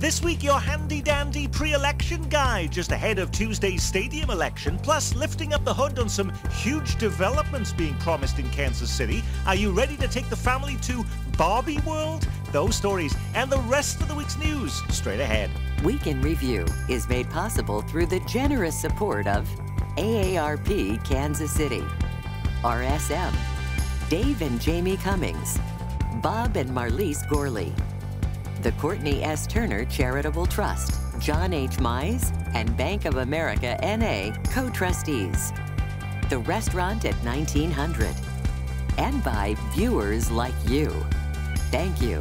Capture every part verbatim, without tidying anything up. This week, your handy-dandy pre-election guide, just ahead of Tuesday's stadium election, plus lifting up the hood on some huge developments being promised in Kansas City. Are you ready to take the family to Barbie World? Those stories and the rest of the week's news straight ahead. Week in Review is made possible through the generous support of A A R P Kansas City, R S M, Dave and Jamie Cummings, Bob and Marlise Gourley, the Courtney S. Turner Charitable Trust, John H. Mize, and Bank of America N A co-trustees, the restaurant at nineteen hundred, and by viewers like you. Thank you.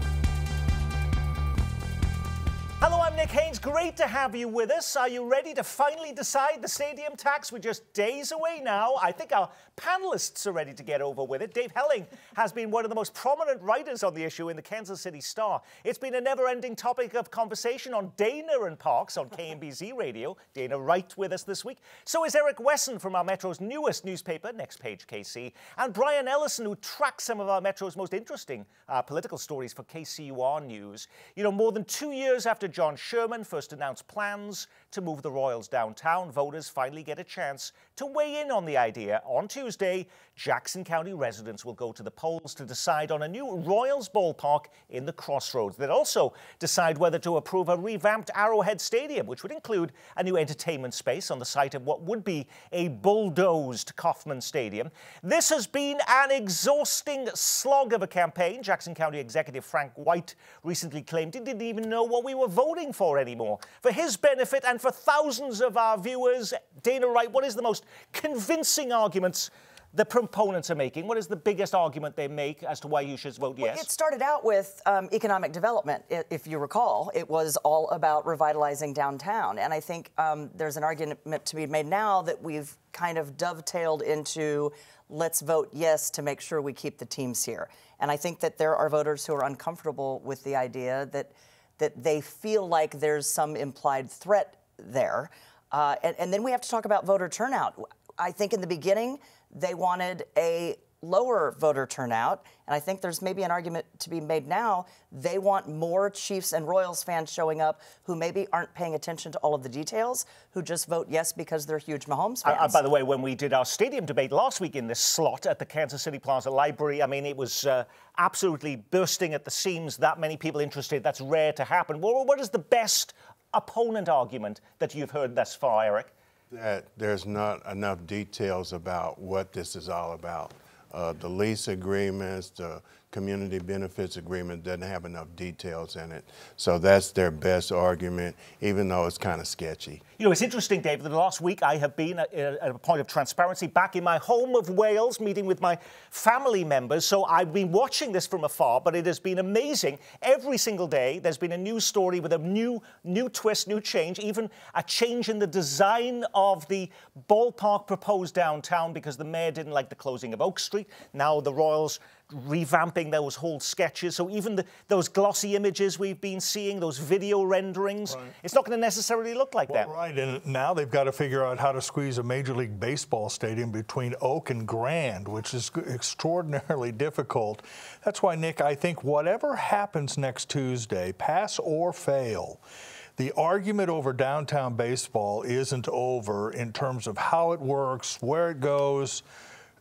Hello, I'm Nick Haines. Great to have you with us. Are you ready to finally decide the stadium tax? We're just days away now. I think our panelists are ready to get over with it. Dave Helling has been one of the most prominent writers on the issue in the Kansas City Star. It's been a never-ending topic of conversation on Dana and Parks on K M B Z Radio. Dana Wright with us this week. So is Eric Wesson from our Metro's newest newspaper, Next Page K C, and Brian Ellison, who tracks some of our Metro's most interesting uh, political stories for K C U R News. You know, more than two years after John Sherman first announced plans to move the Royals downtown, voters finally get a chance to weigh in on the idea. On Tuesday, Jackson County residents will go to the polls to decide on a new Royals ballpark in the Crossroads. They'll also decide whether to approve a revamped Arrowhead Stadium, which would include a new entertainment space on the site of what would be a bulldozed Kauffman Stadium. This has been an exhausting slog of a campaign. Jackson County Executive Frank White recently claimed he didn't even know what we were voting for anymore. For his benefit and for thousands of our viewers, Dana Wright, what is the most convincing arguments the proponents are making? What is the biggest argument they make as to why you should vote yes? Well, it started out with um, economic development, if you recall. It was all about revitalizing downtown. And I think um, there's an argument to be made now that we've kind of dovetailed into let's vote yes to make sure we keep the teams here. And I think that there are voters who are uncomfortable with the idea that that they feel like there's some implied threat there. Uh, and, and then we have to talk about voter turnout. I think in the beginning, they wanted a lower voter turnout, and I think there's maybe an argument to be made now. They want more Chiefs and Royals fans showing up who maybe aren't paying attention to all of the details, who just vote yes because they're huge Mahomes fans. Uh, uh, by the way, when we did our stadium debate last week in this slot at the Kansas City Plaza Library, I mean, it was uh, absolutely bursting at the seams, that many people interested. That's rare to happen. Well, what is the best opponent argument that you've heard thus far, Eric? That there's not enough details about what this is all about. Uh, the lease agreements, the community benefits agreement doesn't have enough details in it. So that's their best argument, even though it's kind of sketchy. You know, it's interesting, Dave, that the last week I have been at a point of transparency back in my home of Wales, meeting with my family members. So I've been watching this from afar, but it has been amazing. Every single day, there's been a new story with a new, new twist, new change, even a change in the design of the ballpark proposed downtown because the mayor didn't like the closing of Oak Street. Now the Royals revamping those whole sketches. So even the, those glossy images we've been seeing, those video renderings, right. It's not going to necessarily look like well, that. Right, and now they've got to figure out how to squeeze a Major League Baseball stadium between Oak and Grand, which is extraordinarily difficult. That's why, Nick, I think whatever happens next Tuesday, pass or fail, the argument over downtown baseball isn't over in terms of how it works, where it goes,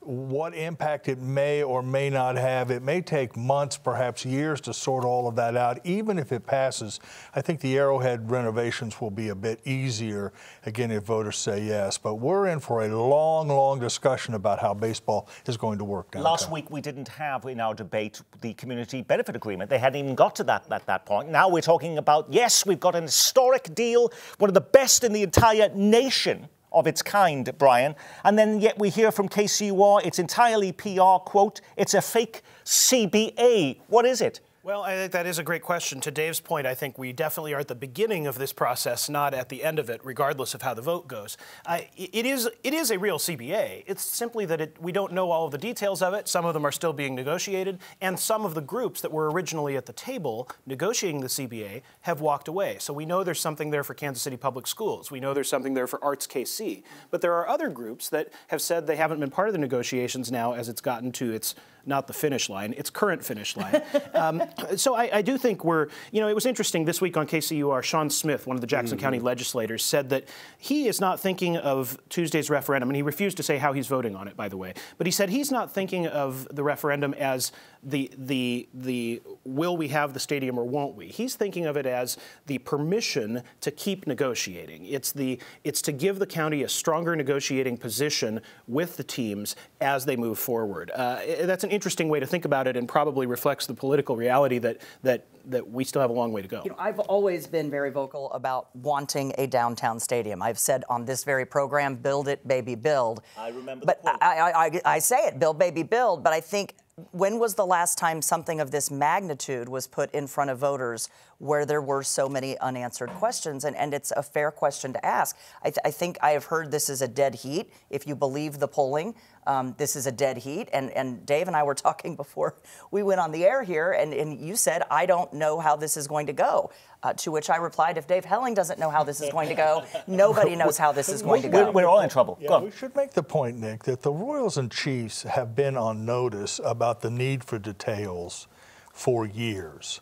what impact it may or may not have. It may take months, perhaps years, to sort all of that out. Even if it passes, I think the Arrowhead renovations will be a bit easier, again, if voters say yes. But we're in for a long, long discussion about how baseball is going to work downtown. Last week, we didn't have in our debate the community benefit agreement. They hadn't even got to that at that point. Now we're talking about, yes, we've got an historic deal, one of the best in the entire nation of its kind, Brian. And then yet we hear from K C U R, it's entirely P R, quote, it's a fake C B A. What is it? Well, I think that is a great question. To Dave's point, I think we definitely are at the beginning of this process, not at the end of it, regardless of how the vote goes. Uh, it is it is a real C B A. It's simply that it, we don't know all of the details of it. Some of them are still being negotiated, and some of the groups that were originally at the table negotiating the C B A have walked away. So we know there's something there for Kansas City Public Schools. We know there's something there for Arts K C. But there are other groups that have said they haven't been part of the negotiations now as it's gotten to its, not the finish line, its current finish line. Um, that? So I, I do think we're, you know, it was interesting this week on K C U R, Sean Smith, one of the Jackson mm-hmm. County legislators, said that he is not thinking of Tuesday's referendum, and he refused to say how he's voting on it, by the way, but he said he's not thinking of the referendum as the, the, the will we have the stadium or won't we? He's thinking of it as the permission to keep negotiating. It's, the, it's to give the county a stronger negotiating position with the teams as they move forward. Uh, that's an interesting way to think about it, and probably reflects the political reality that, that, that we still have a long way to go. You know, I've always been very vocal about wanting a downtown stadium. I've said on this very program, build it, baby, build. I remember the quote. But I, I, I, I say it, build, baby, build, but I think, when was the last time something of this magnitude was put in front of voters where there were so many unanswered questions? And, and it's a fair question to ask. I, th I think I have heard this is a dead heat. If you believe the polling, um, this is a dead heat. And, and Dave and I were talking before we went on the air here, and, and you said, I don't know how this is going to go. Uh, to which I replied, if Dave Helling doesn't know how this is going to go, nobody knows how this is going to go. We're all in trouble. Yeah, go. We should make the point, Nick, that the Royals and Chiefs have been on notice about the need for details for years.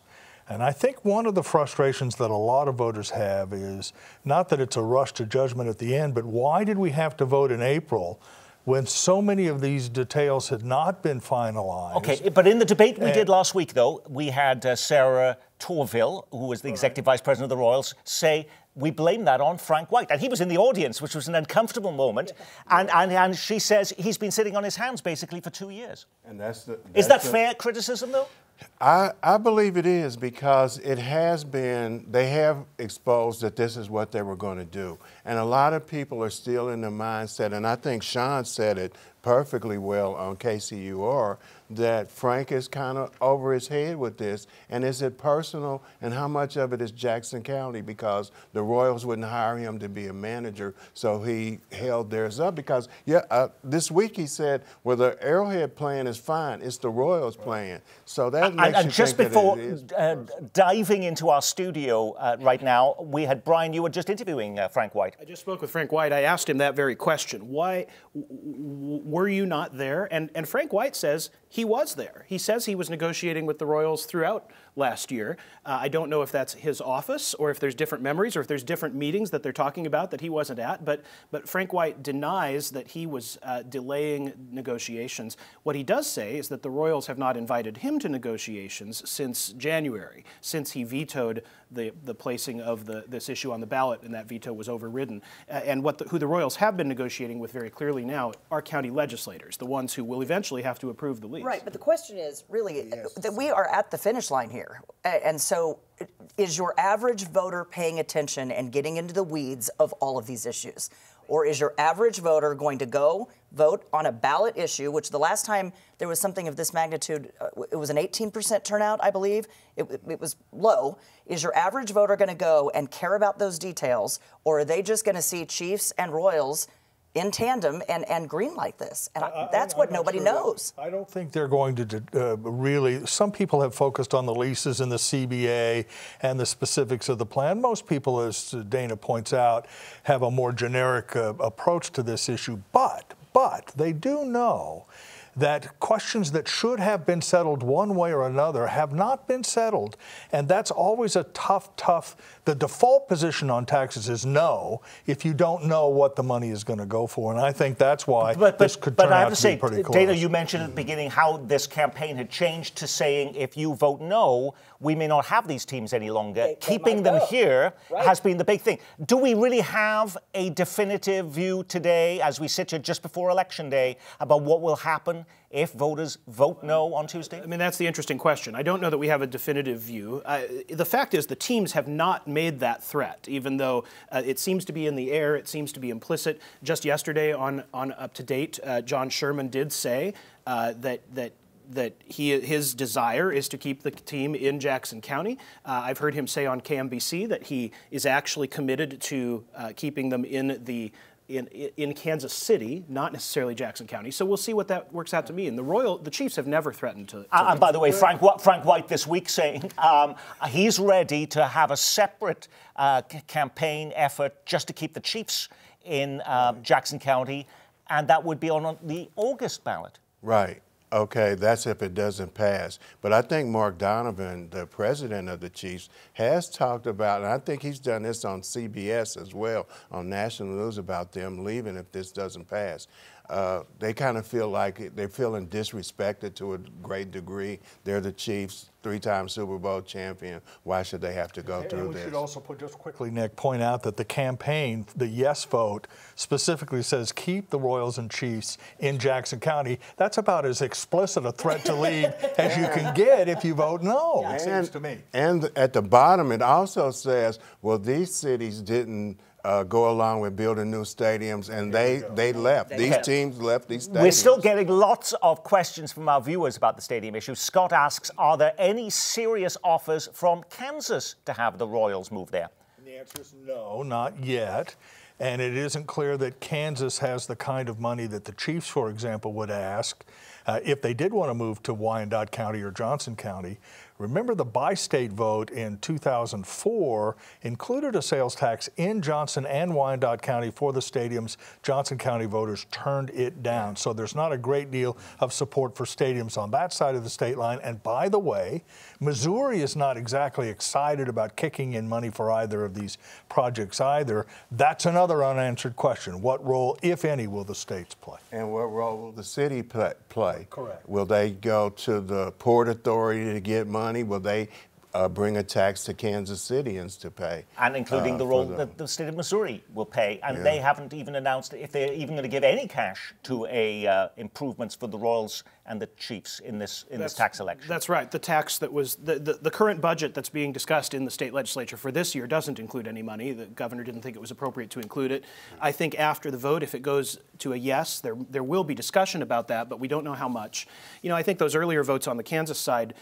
And I think one of the frustrations that a lot of voters have is not that it's a rush to judgment at the end, but why did we have to vote in April when so many of these details had not been finalized? Okay, but in the debate we did last week, though, we had uh, Sarah Torville, who was the executive vice president of the Royals, say we blame that on Frank White. And he was in the audience, which was an uncomfortable moment. And, and, and she says he's been sitting on his hands basically for two years. And that's the, that's is that the, fair criticism, though? I, I believe it is, because it has been, they have exposed that this is what they were going to do. And a lot of people are still in the mindset, and I think Sean said it perfectly well on K C U R, that Frank is kind of over his head with this. And is it personal, and how much of it is Jackson County? Because the Royals wouldn't hire him to be a manager, so he held theirs up. Because yeah, uh, this week he said, well, the Arrowhead plan is fine, it's the Royals plan. So that and, makes and you just think before that it is uh, diving into our studio uh, right now, we had Brian, you were just interviewing uh, Frank White. I just spoke with Frank White. I asked him that very question. Why were you not there? And, and Frank White says he was there. He says he was negotiating with the Royals throughout last year. Uh, I don't know if that's his office or if there's different memories or if there's different meetings that they're talking about that he wasn't at, but, but Frank White denies that he was uh, delaying negotiations. What he does say is that the Royals have not invited him to negotiations since January, since he vetoed the, the placing of the, this issue on the ballot, and that veto was overridden. Uh, and what the, who the Royals have been negotiating with very clearly now are county legislators, the ones who will eventually have to approve the lease. Right, but the question is really yes. that we are at the finish line here. And so is your average voter paying attention and getting into the weeds of all of these issues? Or is your average voter going to go vote on a ballot issue, which the last time there was something of this magnitude, uh, it was an eighteen percent turnout, I believe. It, it was low. Is your average voter going to go and care about those details, or are they just going to see Chiefs and Royals in tandem and, and green like this? And I, I, that's I'm what nobody sure knows. I don't think they're going to uh, really, some people have focused on the leases and the C B A and the specifics of the plan. Most people, as Dana points out, have a more generic uh, approach to this issue, but, but they do know that questions that should have been settled one way or another have not been settled. And that's always a tough, tough, the default position on taxes is no, if you don't know what the money is going to go for. And I think that's why but, but, this could turn out to say, be pretty close. But I have to say, Dana, you mentioned at the beginning how this campaign had changed to saying, if you vote no, we may not have these teams any longer. They, Keeping they them go. here right. has been the big thing. Do we really have a definitive view today, as we sit here just before Election Day, about what will happen if voters vote no on Tuesday? I mean, that's the interesting question. I don't know that we have a definitive view. Uh, the fact is the teams have not made that threat, even though uh, it seems to be in the air, it seems to be implicit. Just yesterday on, on Up to Date, uh, John Sherman did say uh, that, that that he, his desire is to keep the team in Jackson County. Uh, I've heard him say on K M B Z that he is actually committed to uh, keeping them in the In, in Kansas City, not necessarily Jackson County. So we'll see what that works out to mean. The Royal, the Chiefs have never threatened to... to uh, and by the way, Frank, Frank White this week saying um, he's ready to have a separate uh, campaign effort just to keep the Chiefs in uh, Jackson County, and that would be on the August ballot. Right. Okay, that's if it doesn't pass. But I think Mark Donovan, the president of the Chiefs, has talked about, and I think he's done this on C B S as well, on national news, about them leaving if this doesn't pass. Uh, they kind of feel like they're feeling disrespected to a great degree. They're the Chiefs, three-time Super Bowl champion. Why should they have to go and through we this? We should also put just quickly, Nick, point out that the campaign, the yes vote, specifically says keep the Royals and Chiefs in Jackson County. That's about as explicit a threat to leave as you can get if you vote no, yeah, it seems to me. And at the bottom, it also says, well, these cities didn't Uh, go along with building new stadiums, and they, they left. They these left. teams left these stadiums. We're still getting lots of questions from our viewers about the stadium issue. Scott asks, are there any serious offers from Kansas to have the Royals move there? And the answer is no, not yet. And it isn't clear that Kansas has the kind of money that the Chiefs, for example, would ask uh, if they did want to move to Wyandotte County or Johnson County. Remember, the bi-state vote in two thousand four included a sales tax in Johnson and Wyandotte County for the stadiums. Johnson County voters turned it down. So there's not a great deal of support for stadiums on that side of the state line. And by the way, Missouri is not exactly excited about kicking in money for either of these projects either. That's another unanswered question. What role, if any, will the states play? And what role will the city play? Correct. Will they go to the Port Authority to get money? Money, will they uh, bring a tax to Kansas Cityans to pay? And including uh, the role that the state of Missouri will pay. And yeah. they haven't even announced if they're even going to give any cash to a uh, improvements for the Royals and the Chiefs in this in that's, this tax election. That's right. The tax that was the, the the current budget that's being discussed in the state legislature for this year doesn't include any money. The governor didn't think it was appropriate to include it. I think after the vote, if it goes to a yes, there there will be discussion about that, but we don't know how much. You know, I think those earlier votes on the Kansas side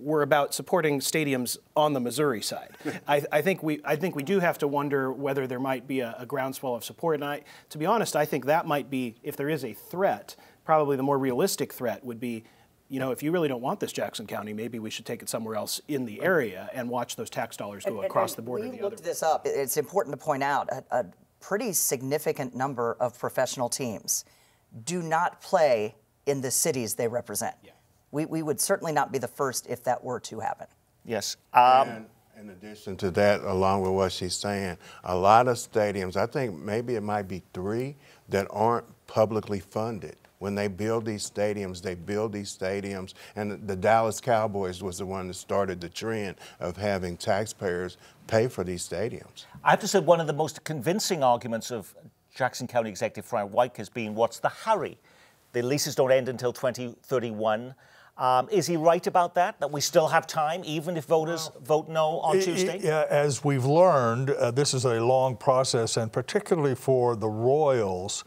were about supporting stadiums on the Missouri side. I, I think we I think we do have to wonder whether there might be a, a groundswell of support. And I, to be honest, I think that might be, if there is a threat, probably the more realistic threat would be, you know, if you really don't want this Jackson County, maybe we should take it somewhere else in the area and watch those tax dollars go and, across and, and the border. We the looked other this way. up. It's important to point out a, a pretty significant number of professional teams do not play in the cities they represent. Yeah. We, we would certainly not be the first if that were to happen. Yes. Um, and in addition to that, along with what she's saying, a lot of stadiums, I think maybe it might be three, that aren't publicly funded. When they build these stadiums, they build these stadiums. And the Dallas Cowboys was the one that started the trend of having taxpayers pay for these stadiums. I have to say, one of the most convincing arguments of Jackson County Executive Frank White has been, what's the hurry? The leases don't end until twenty thirty-one. Um, is he right about that, that we still have time, even if voters wow. vote no on it, Tuesday? It, uh, as we've learned, uh, this is a long process, and particularly for the Royals,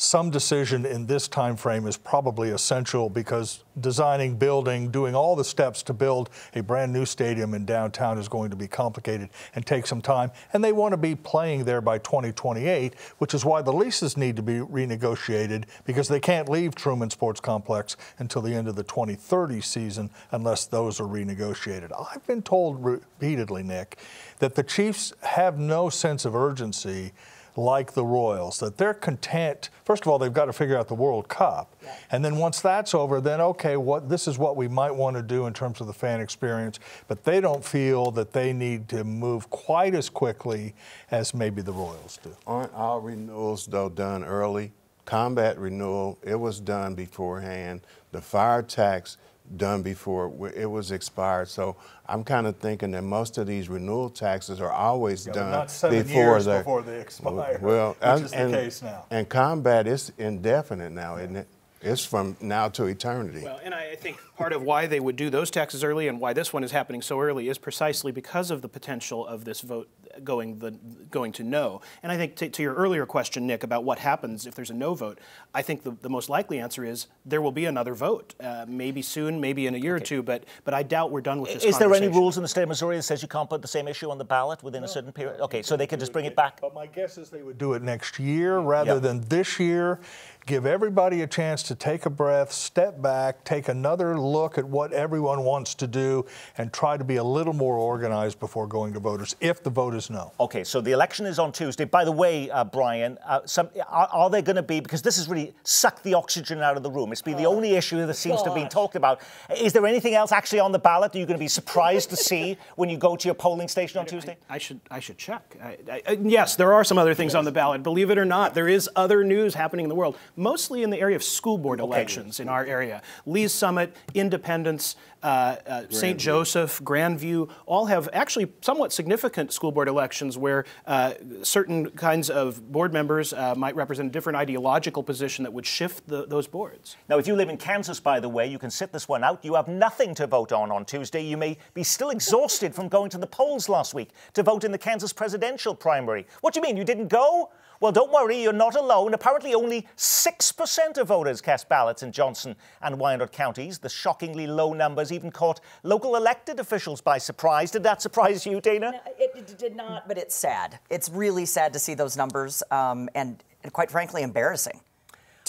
some decision in this time frame is probably essential, because designing, building, doing all the steps to build a brand new stadium in downtown is going to be complicated and take some time. And they want to be playing there by twenty twenty-eight, which is why the leases need to be renegotiated, because they can't leave Truman Sports Complex until the end of the twenty thirty season unless those are renegotiated. I've been told repeatedly, Nick, that the Chiefs have no sense of urgency like the Royals, that they're content. First of all, they've got to figure out the World Cup. Yeah. And then once that's over, then, okay, what this is what we might want to do in terms of the fan experience. But they don't feel that they need to move quite as quickly as maybe the Royals do. Aren't all renewals, though, done early? Combat renewal, it was done beforehand. The fire tax, done before it was expired. So I'm kind of thinking that most of these renewal taxes are always yeah, done not seven before, years they, before they expire, well, which I'm, is the and, case now. And combat is indefinite now, yeah. isn't it? It's from now to eternity. Well, and I think part of why they would do those taxes early and why this one is happening so early is precisely because of the potential of this vote going the going to no. And I think to, to your earlier question, Nick, about what happens if there's a no vote, I think the, the most likely answer is there will be another vote, uh, maybe soon, maybe in a year okay. or two, but but I doubt we're done with this Is there any rules in the state of Missouri that says you can't put the same issue on the ballot within no. a certain period? Okay, so they could just bring it back. But my guess is they would do it next year rather yep. than this year. Give everybody a chance to take a breath, step back, take another look at what everyone wants to do, and try to be a little more organized before going to voters if the vote is us know. Okay, so the election is on Tuesday. By the way, uh, Brian, uh, some, are, are there going to be, because this has really sucked the oxygen out of the room, it's been oh, the only issue that seems gosh. to be talked about. Is there anything else actually on the ballot that you're going to be surprised to see when you go to your polling station on I, Tuesday? I, I, should, I should check. I, I, yes, there are some other things yes. on the ballot. Believe it or not, there is other news happening in the world, mostly in the area of school board okay. elections in our area. Lee's Summit, Independence, Uh, uh, Saint Joseph, Grandview, all have actually somewhat significant school board elections where uh, certain kinds of board members uh, might represent a different ideological position that would shift the, those boards. Now, if you live in Kansas, by the way, you can sit this one out. You have nothing to vote on on Tuesday. You may be still exhausted from going to the polls last week to vote in the Kansas presidential primary. What do you mean? You didn't go? Well, don't worry, you're not alone. Apparently only six percent of voters cast ballots in Johnson and Wyandotte counties. The shockingly low numbers even caught local elected officials by surprise. Did that surprise you, Dana? No, it, it did not, but it's sad. It's really sad to see those numbers um, and, and quite frankly, embarrassing.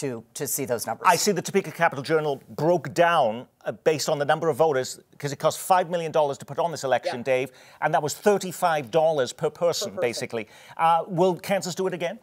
To, to see those numbers. I see the Topeka Capital Journal broke down uh, based on the number of voters, because it cost five million dollars to put on this election, yeah. Dave, and that was thirty-five dollars per person, per basically. Uh, will Kansas do it again?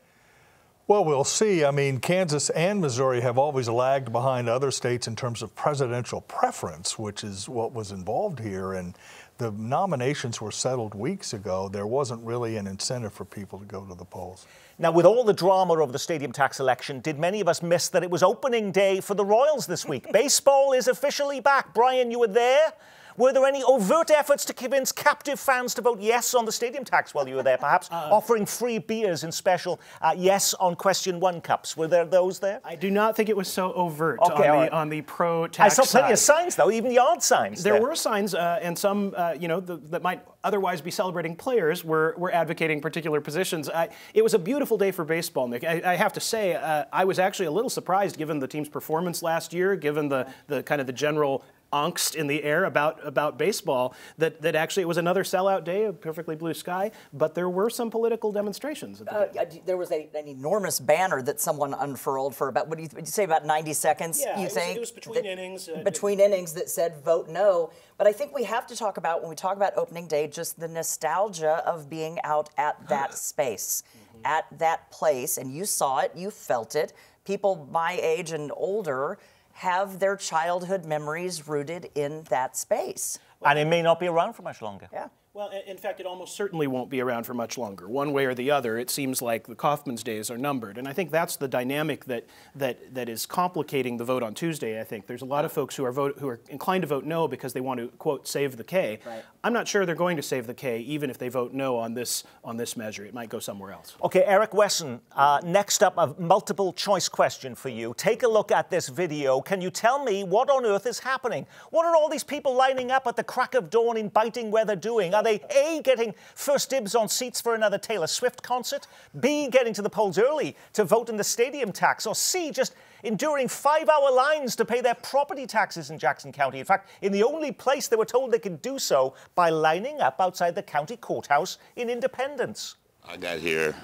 Well, we'll see. I mean, Kansas and Missouri have always lagged behind other states in terms of presidential preference, which is what was involved here. And the nominations were settled weeks ago. There wasn't really an incentive for people to go to the polls. Now, with all the drama of the stadium tax election, did many of us miss that it was opening day for the Royals this week? Baseball is officially back. Brian, you were there. Were there any overt efforts to convince captive fans to vote yes on the stadium tax while you were there, perhaps uh, offering free beers in special uh, yes on question one cups? Were there those there? I do not think it was so overt okay, on, right. the, on the pro-tax side. I saw plenty side. of signs, though, even yard signs. There, there. were signs, uh, and some, uh, you know, the, that might otherwise be celebrating players were, were advocating particular positions. I, it was a beautiful day for baseball, Nick. I, I have to say, uh, I was actually a little surprised, given the team's performance last year, given the, the kind of the general angst in the air about about baseball, that that actually it was another sellout day, a perfectly blue sky, but there were some political demonstrations at the uh, day. There was a, an enormous banner that someone unfurled for about, what do you, would you say, about ninety seconds, yeah, you think? It was between that, innings. Uh, between innings that said vote no. But I think we have to talk about, when we talk about opening day, just the nostalgia of being out at that space, mm-hmm. at that place, and you saw it, you felt it. People my age and older have their childhood memories rooted in that space. And it may not be around for much longer. Yeah. Well, in fact, it almost certainly won't be around for much longer. One way or the other, it seems like the Kaufman's days are numbered. And I think that's the dynamic that that that is complicating the vote on Tuesday, I think. There's a lot of folks who are vote, who are inclined to vote no because they want to, quote, save the K. Right. I'm not sure they're going to save the K, even if they vote no on this, on this measure. It might go somewhere else. Okay, Eric Wesson, uh, next up, a multiple choice question for you. Take a look at this video. Can you tell me what on earth is happening? What are all these people lining up at the crack of dawn in biting weather doing? Are they A, getting first dibs on seats for another Taylor Swift concert, B, getting to the polls early to vote in the stadium tax, or C, just enduring five-hour lines to pay their property taxes in Jackson County? In fact, in the only place they were told they could do so, by lining up outside the county courthouse in Independence. I got here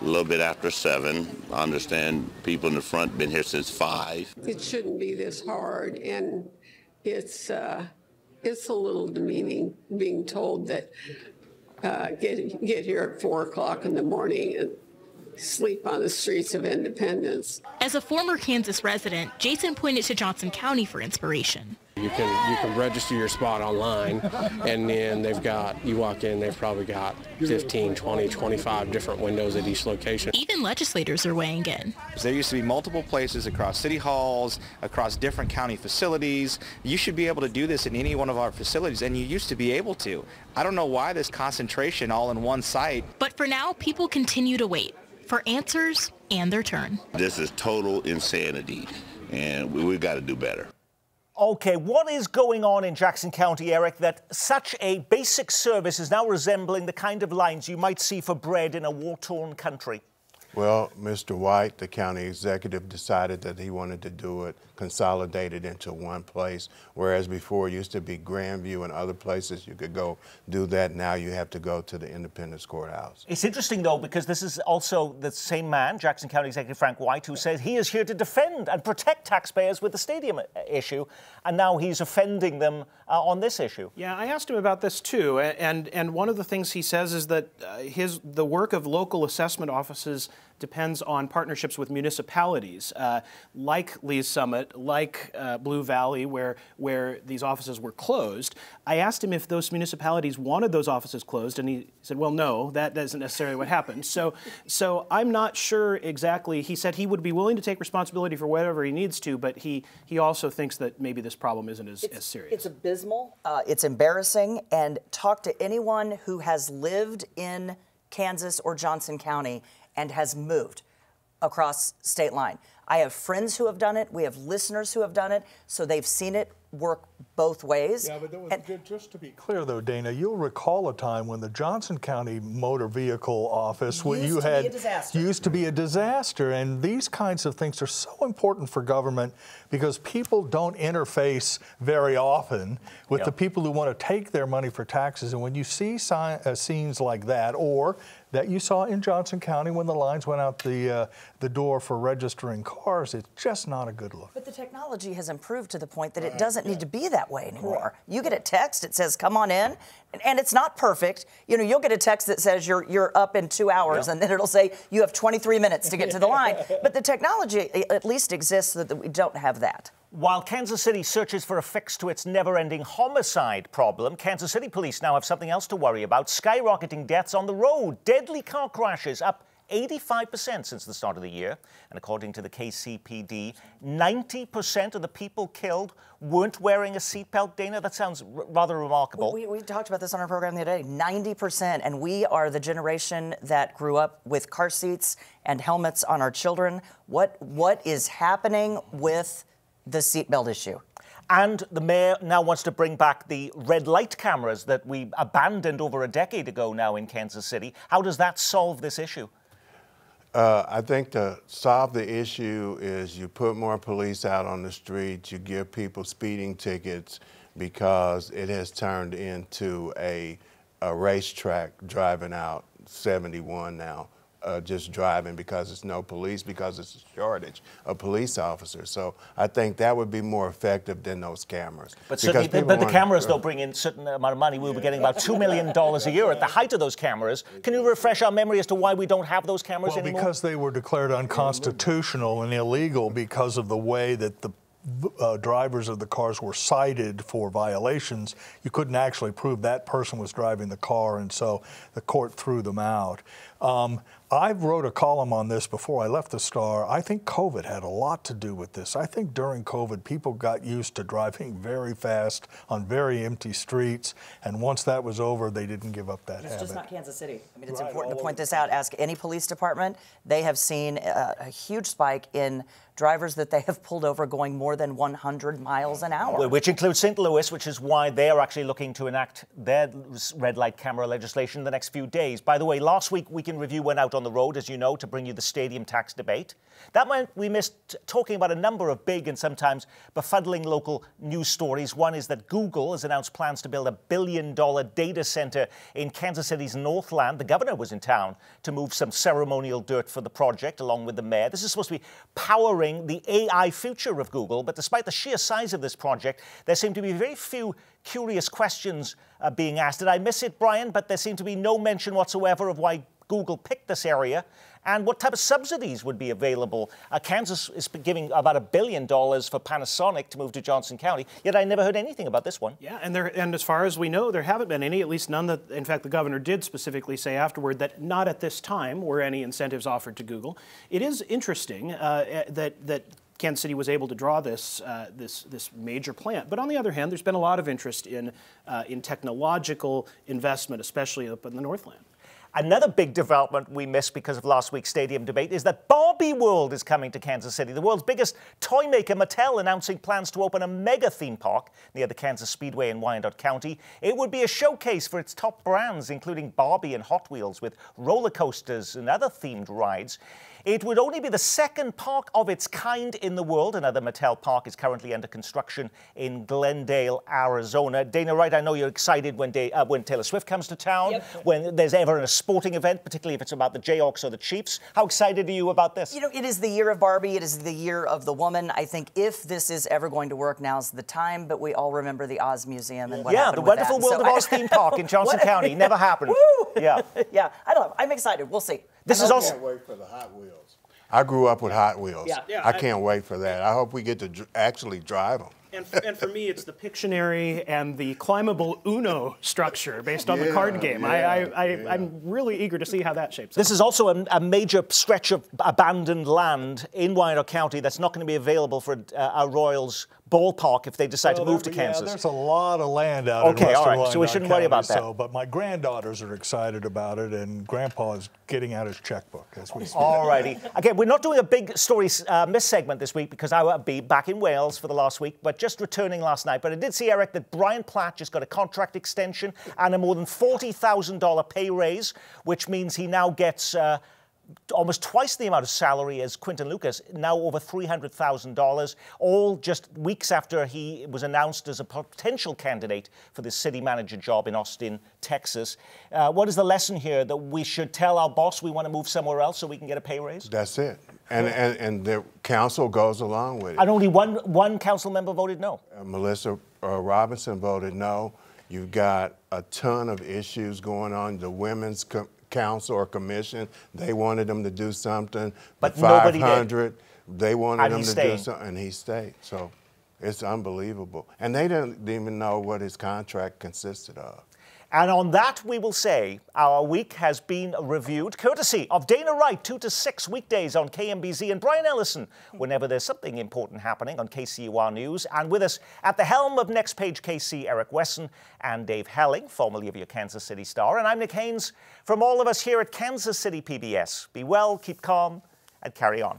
a little bit after seven. I understand people in the front been here since five. It shouldn't be this hard, and it's... Uh... It's a little demeaning being told that uh, get, get here at four o'clock in the morning and sleep on the streets of Independence. As a former Kansas resident, Jason pointed to Johnson County for inspiration. You can you can register your spot online, and then they've got, you walk in, they've probably got fifteen, twenty, twenty-five different windows at each location. Even legislators are weighing in. There used to be multiple places across city halls, across different county facilities. You should be able to do this in any one of our facilities, and you used to be able to. I don't know why this concentration all in one site. But for now, people continue to wait for answers and their turn. This is total insanity, and we, we've got to do better. Okay, what is going on in Jackson County, Eric, that such a basic service is now resembling the kind of lines you might see for bread in a war-torn country? Well, Mister White, the county executive, decided that he wanted to do it consolidated into one place, whereas before it used to be Grandview and other places you could go do that. Now you have to go to the Independence courthouse. It's interesting, though, because this is also the same man, Jackson County Executive Frank White, who says he is here to defend and protect taxpayers with the stadium issue, and now he's offending them uh, on this issue. Yeah, I asked him about this, too, and, and one of the things he says is that uh, his, the work of local assessment offices depends on partnerships with municipalities, uh, like Lee's Summit, like uh, Blue Valley, where, where these offices were closed. I asked him if those municipalities wanted those offices closed, and he said, well, no, that isn't necessarily what happened. So, so I'm not sure exactly. He said he would be willing to take responsibility for whatever he needs to, but he, he also thinks that maybe this problem isn't as, it's, as serious. It's abysmal, uh, it's embarrassing, and talk to anyone who has lived in Kansas or Johnson County and has moved across state line. I have friends who have done it. We have listeners who have done it. So they've seen it work both ways. Yeah, but that was good. Just to be clear, though, Dana, you'll recall a time when the Johnson County Motor Vehicle Office, what you had, used to be a disaster. And these kinds of things are so important for government because people don't interface very often with yep. the people who want to take their money for taxes. And when you see si uh, scenes like that, or that you saw in Johnson County when the lines went out the uh, the door for registering cars, it's just not a good look. But the technology has improved to the point that right. it doesn't yeah. need to be that way anymore. Right. You get a text, it says, come on in, and, and it's not perfect. You know, you'll get a text that says you're, you're up in two hours, yeah. and then it'll say you have twenty-three minutes to get to the line. But the technology at least exists so that we don't have that. While Kansas City searches for a fix to its never-ending homicide problem, Kansas City police now have something else to worry about. Skyrocketing deaths on the road. Deadly car crashes up eighty-five percent since the start of the year. And according to the K C P D, ninety percent of the people killed weren't wearing a seatbelt. Dana, that sounds r rather remarkable. We, we, we talked about this on our program the other day. ninety percent. And we are the generation that grew up with car seats and helmets on our children. What, what is happening with the seatbelt issue? And the mayor now wants to bring back the red light cameras that we abandoned over a decade ago now in Kansas City. How does that solve this issue? Uh, I think to solve the issue is you put more police out on the streets, you give people speeding tickets, because it has turned into a, a racetrack driving out seventy-one now. Uh, just driving because there's no police, because it's a shortage of police officers. So I think that would be more effective than those cameras. But, certainly, but the cameras, they'll bring in a certain amount of money. We yeah. were getting about two million dollars a year at the height of those cameras. Can you refresh our memory as to why we don't have those cameras well, anymore? Because they were declared unconstitutional and illegal because of the way that the Uh, drivers of the cars were cited for violations. You couldn't actually prove that person was driving the car, and so the court threw them out. Um, I wrote a column on this before I left the Star. I think COVID had a lot to do with this. I think during COVID, people got used to driving very fast on very empty streets, and once that was over, they didn't give up that habit. It's just not Kansas City. I mean, it's right, important to point this out. Ask any police department. They have seen a, a huge spike in drivers that they have pulled over going more than one hundred miles an hour. Which includes Saint Louis, which is why they are actually looking to enact their red light camera legislation in the next few days. By the way, last week Week in Review went out on the road, as you know, to bring you the stadium tax debate. That meant we missed talking about a number of big and sometimes befuddling local news stories. One is that Google has announced plans to build a billion dollar data center in Kansas City's Northland. The governor was in town to move some ceremonial dirt for the project, along with the mayor. This is supposed to be powering the A I future of Google, but despite the sheer size of this project, there seem to be very few curious questions uh, being asked. Did I miss it, Brian? But there seemed to be no mention whatsoever of why Google picked this area and what type of subsidies would be available. Uh, Kansas is giving about a billion dollars for Panasonic to move to Johnson County, yet I never heard anything about this one. Yeah, and, there, and as far as we know, there haven't been any, at least none that, in fact, the governor did specifically say afterward that not at this time were any incentives offered to Google. It is interesting uh, that, that Kansas City was able to draw this, uh, this, this major plant. But on the other hand, there's been a lot of interest in, uh, in technological investment, especially up in the Northland. Another big development we missed because of last week's stadium debate is that Barbie World is coming to Kansas City. The world's biggest toy maker, Mattel, announcing plans to open a mega theme park near the Kansas Speedway in Wyandotte County. It would be a showcase for its top brands, including Barbie and Hot Wheels, with roller coasters and other themed rides. It would only be the second park of its kind in the world. Another Mattel park is currently under construction in Glendale, Arizona. Dana Wright, I know you're excited when, they, uh, when Taylor Swift comes to town, yep. when there's ever a sporting event, particularly if it's about the Jayhawks or the Chiefs. How excited are you about this? You know, it is the year of Barbie. It is the year of the woman. I think if this is ever going to work, now's the time. But we all remember the Oz Museum and what yeah, happened the with wonderful that. World so of I... Oz theme park in Johnson County. Never happened. Woo! Yeah, yeah. I don't know. I'm excited. We'll see. This is also. I can't wait for the Hot Wheels. I grew up with Hot Wheels. Yeah, yeah, I can't I, wait for that. I hope we get to dr actually drive them. And for, and for me, it's the Pictionary and the climbable Uno structure based on yeah, the card game. Yeah, I, I, I, yeah. I'm really eager to see how that shapes up. This is also a, a major stretch of abandoned land in Wyandotte County that's not going to be available for uh, our Royals ballpark if they decide well, to move to Kansas. Yeah, there's a lot of land out okay, in Western all right, Wyandotte so we shouldn't County, worry about that. So, but my granddaughters are excited about it, and Grandpa is getting out his checkbook as we speak. All righty. Again, we're not doing a big story uh, miss segment this week because I will be back in Wales for the last week, but just returning last night. But I did see, Eric, that Brian Platt just got a contract extension and a more than forty thousand dollar pay raise, which means he now gets... Uh, almost twice the amount of salary as Quinton Lucas, now over three hundred thousand dollars, all just weeks after he was announced as a potential candidate for the city manager job in Austin, Texas. Uh, what is the lesson here? That we should tell our boss we want to move somewhere else so we can get a pay raise? That's it. And, and, and the council goes along with it. And only one, one council member voted no. Uh, Melissa uh, Robinson voted no. You've got a ton of issues going on. The women's... council or commission, they wanted them to do something. But the five hundred, they wanted them to do something, and he stayed. So it's unbelievable. And they didn't even know what his contract consisted of. And on that, we will say our week has been reviewed, courtesy of Dana Wright, two to six weekdays on K M B Z, and Brian Ellison whenever there's something important happening on K C U R News. And with us at the helm of Next Page K C, Eric Wesson and Dave Helling, formerly of your Kansas City Star. And I'm Nick Haines. From all of us here at Kansas City P B S, be well, keep calm, and carry on.